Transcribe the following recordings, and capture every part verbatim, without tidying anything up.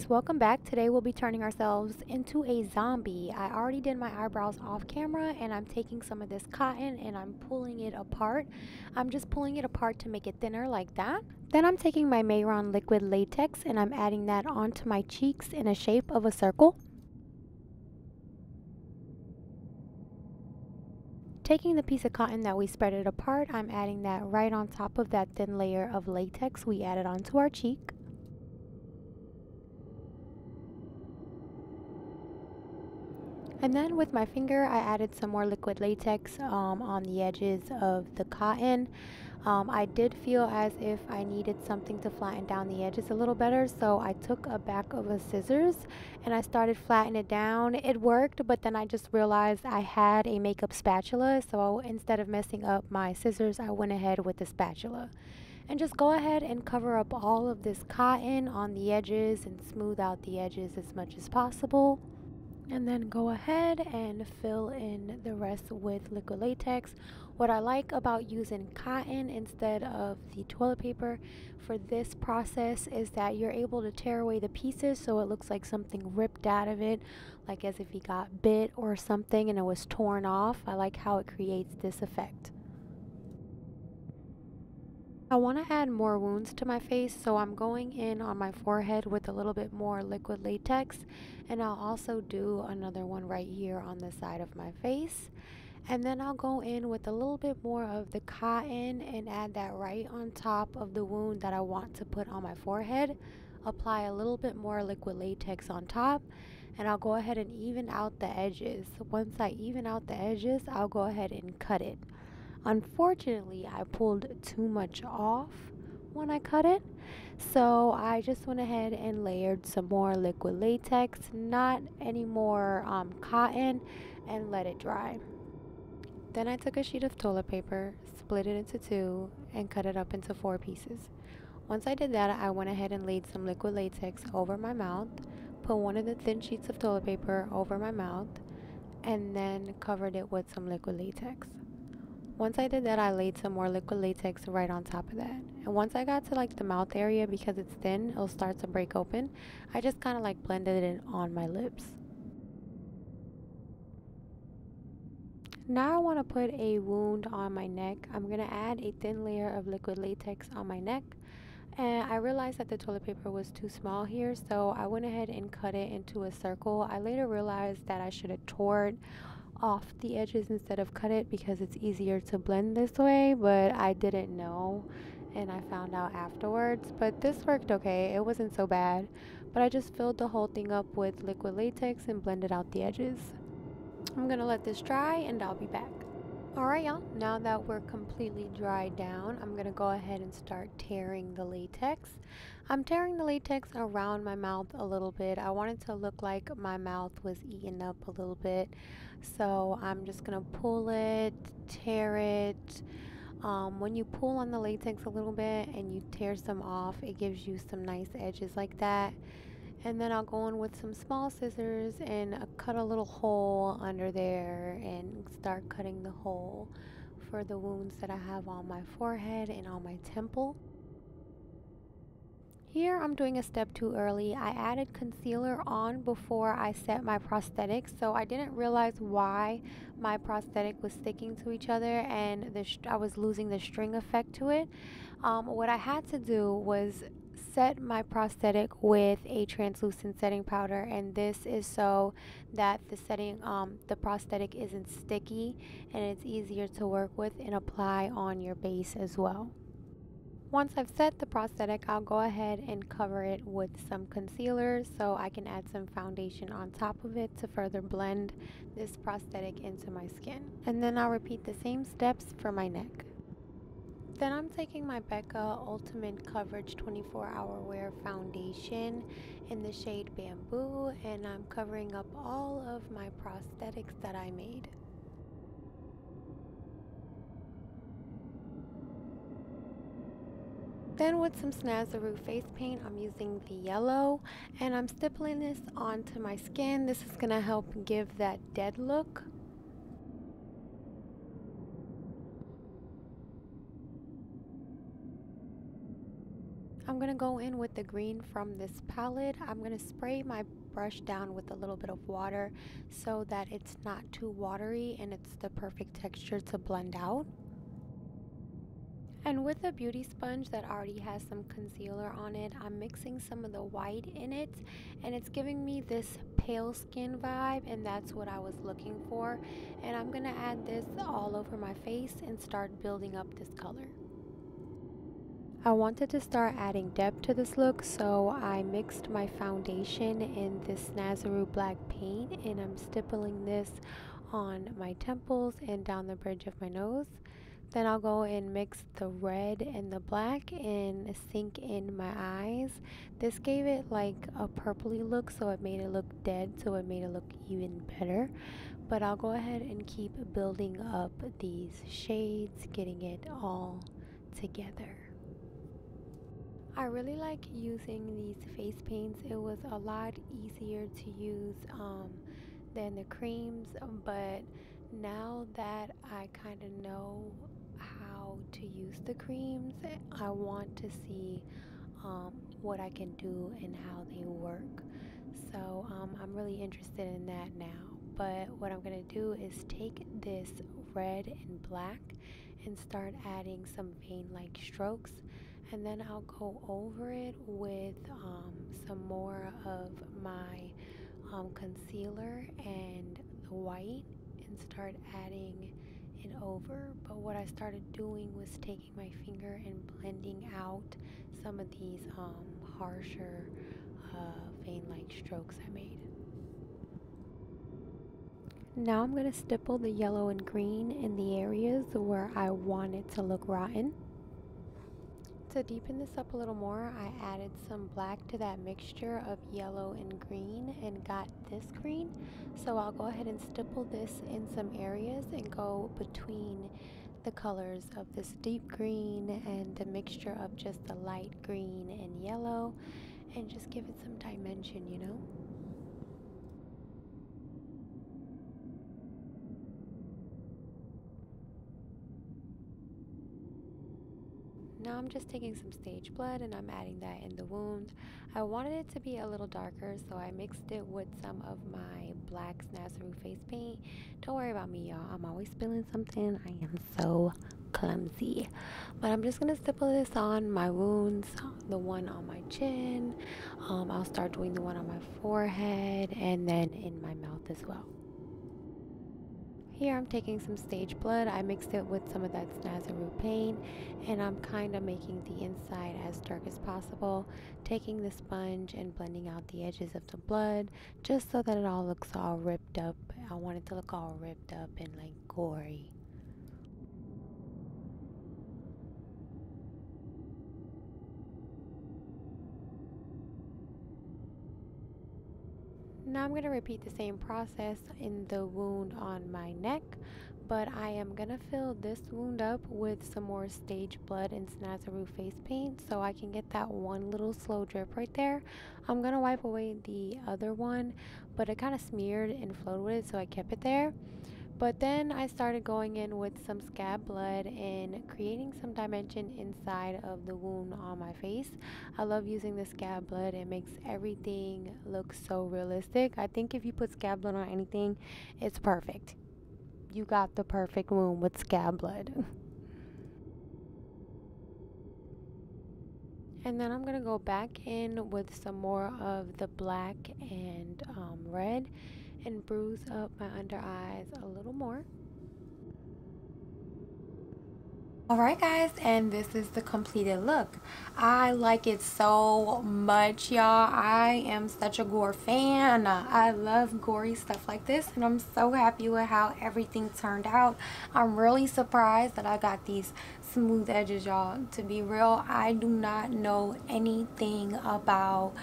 guys, welcome back. Today we'll be turning ourselves into a zombie. I already did my eyebrows off camera, and I'm taking some of this cotton and I'm pulling it apart. I'm just pulling it apart to make it thinner like that. Then I'm taking my Mehron liquid latex and I'm adding that onto my cheeks in a shape of a circle. Taking the piece of cotton that we spread it apart, I'm adding that right on top of that thin layer of latex we added onto our cheek. And then with my finger, I added some more liquid latex um, on the edges of the cotton. Um, I did feel as if I needed something to flatten down the edges a little better, so I took a back of a scissors and I started flattening it down. It worked, but then I just realized I had a makeup spatula, so instead of messing up my scissors, I went ahead with the spatula. And just go ahead and cover up all of this cotton on the edges and smooth out the edges as much as possible. And then go ahead and fill in the rest with liquid latex. What I like about using cotton instead of the toilet paper for this process is that you're able to tear away the pieces so it looks like something ripped out of it, like as if you got bit or something and it was torn off. I like how it creates this effect. I want to add more wounds to my face, so I'm going in on my forehead with a little bit more liquid latex, and I'll also do another one right here on the side of my face. And then I'll go in with a little bit more of the cotton and add that right on top of the wound that I want to put on my forehead. Apply a little bit more liquid latex on top, and I'll go ahead and even out the edges. Once I even out the edges, I'll go ahead and cut it. Unfortunately, I pulled too much off when I cut it, so I just went ahead and layered some more liquid latex, not any more um, cotton, and let it dry. Then I took a sheet of toilet paper, split it into two, and cut it up into four pieces. Once I did that, I went ahead and laid some liquid latex over my mouth, put one of the thin sheets of toilet paper over my mouth, and then covered it with some liquid latex. Once I did that, I laid some more liquid latex right on top of that. And once I got to like the mouth area, because it's thin, it'll start to break open. I just kind of like blended it on my lips. Now I want to put a wound on my neck. I'm going to add a thin layer of liquid latex on my neck. And I realized that the toilet paper was too small here, so I went ahead and cut it into a circle. I later realized that I should have tore it off the edges instead of cut it, because it's easier to blend this way, but I didn't know and I found out afterwards. But this worked okay, it wasn't so bad, but I just filled the whole thing up with liquid latex and blended out the edges. I'm gonna let this dry and I'll be back. Alright y'all, now that we're completely dried down, I'm gonna go ahead and start tearing the latex. I'm tearing the latex around my mouth a little bit. I want it to look like my mouth was eaten up a little bit, so I'm just gonna pull it, tear it. Um, when you pull on the latex a little bit and you tear some off, it gives you some nice edges like that. And then I'll go in with some small scissors and uh, cut a little hole under there and start cutting the hole for the wounds that I have on my forehead and on my temple. Here I'm doing a step too early. I added concealer on before I set my prosthetic, so I didn't realize why my prosthetic was sticking to each other and the I was losing the string effect to it. Um, what I had to do was set my prosthetic with a translucent setting powder, and this is so that the setting um, the prosthetic isn't sticky and it's easier to work with and apply on your base as well. Once I've set the prosthetic, I'll go ahead and cover it with some concealer so I can add some foundation on top of it to further blend this prosthetic into my skin. And then I'll repeat the same steps for my neck. Then I'm taking my Becca Ultimate Coverage twenty-four hour Wear Foundation in the shade Bamboo, and I'm covering up all of my prosthetics that I made. Then with some Snazaroo face paint, I'm using the yellow, and I'm stippling this onto my skin. This is going to help give that dead look. I'm going to go in with the green from this palette. I'm going to spray my brush down with a little bit of water so that it's not too watery and it's the perfect texture to blend out. And with a beauty sponge that already has some concealer on it, I'm mixing some of the white in it, and it's giving me this pale skin vibe, and that's what I was looking for. And I'm gonna add this all over my face and start building up this color. I wanted to start adding depth to this look, so I mixed my foundation in this Snazaroo black paint, and I'm stippling this on my temples and down the bridge of my nose. Then I'll go and mix the red and the black and sink in my eyes. This gave it like a purpley look, so it made it look dead, so it made it look even better. But I'll go ahead and keep building up these shades, getting it all together. I really like using these face paints. It was a lot easier to use um, than the creams, but now that I kind of know how to use the creams, I want to see um, what I can do and how they work. So um, I'm really interested in that now. But what I'm going to do is take this red and black and start adding some vein-like strokes. And then I'll go over it with um, some more of my um, concealer and the white, and start adding it over. But what I started doing was taking my finger and blending out some of these um, harsher uh, vein-like strokes I made. Now I'm going to stipple the yellow and green in the areas where I want it to look rotten. To deepen this up a little more, I added some black to that mixture of yellow and green and got this green. So I'll go ahead and stipple this in some areas and go between the colors of this deep green and the mixture of just the light green and yellow, and just give it some dimension, you know? Now I'm just taking some stage blood and I'm adding that in the wound. I wanted it to be a little darker, so I mixed it with some of my black Snazaroo face paint. Don't worry about me, y'all. I'm always spilling something. I am so clumsy. But I'm just going to stipple this on my wounds, the one on my chin. Um, I'll start doing the one on my forehead and then in my mouth as well. Here I'm taking some stage blood, I mixed it with some of that Snazaroo paint, and I'm kind of making the inside as dark as possible, taking the sponge and blending out the edges of the blood, just so that it all looks all ripped up. I want it to look all ripped up and like gory. Now I'm going to repeat the same process in the wound on my neck, but I am going to fill this wound up with some more stage blood and Snazaroo face paint so I can get that one little slow drip right there. I'm going to wipe away the other one, but it kind of smeared and flowed with it, so I kept it there. But then I started going in with some scab blood and creating some dimension inside of the wound on my face. I love using the scab blood. It makes everything look so realistic. I think if you put scab blood on anything, it's perfect. You got the perfect wound with scab blood. And then I'm going to go back in with some more of the black and um, red and bruise up my under eyes a little more. Alright guys, and this is the completed look. I like it so much, y'all. I am such a gore fan. I love gory stuff like this, and I'm so happy with how everything turned out. I'm really surprised that I got these smooth edges, y'all. To be real, I do not know anything about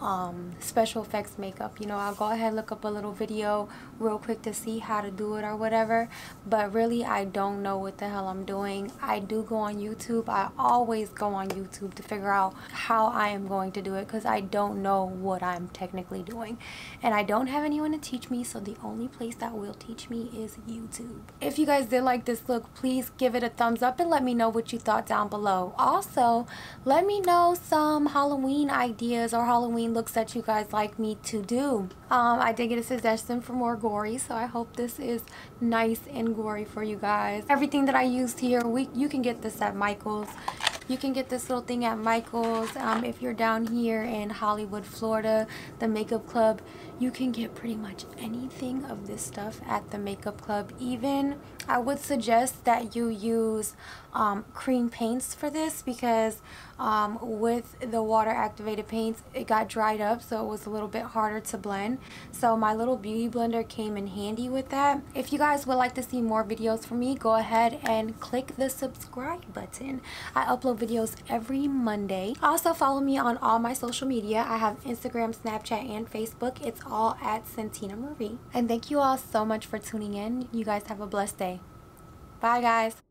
um, special effects makeup. You know, I'll go ahead and look up a little video real quick to see how to do it or whatever, but really I don't know what the hell I'm doing. I do go on YouTube. I always go on YouTube to figure out how I am going to do it because I don't know what I'm technically doing, and I don't have anyone to teach me, so the only place that will teach me is YouTube. If you guys did like this look, please give it a thumbs up and let me know what you thought down below. Also, let me know some Halloween ideas or Halloween looks that you guys like me to do. Um, I did get a suggestion for more gory, so I hope this is nice and gory for you guys. Everything that I used here, we, you can get this at Michaels. You can get this little thing at Michaels. Um, if you're down here in Hollywood, Florida, the Makeup Club, you can get pretty much anything of this stuff at the Makeup Club. Even, I would suggest that you use um, cream paints for this because um, with the water activated paints, it got dried up, so it was a little bit harder to blend. So my little beauty blender came in handy with that. If you guys would like to see more videos from me, go ahead and click the subscribe button. I upload videos every Monday. Also follow me on all my social media. I have Instagram, Snapchat, and Facebook. It's all at Cyntina Marie. And thank you all so much for tuning in. You guys have a blessed day. Bye guys.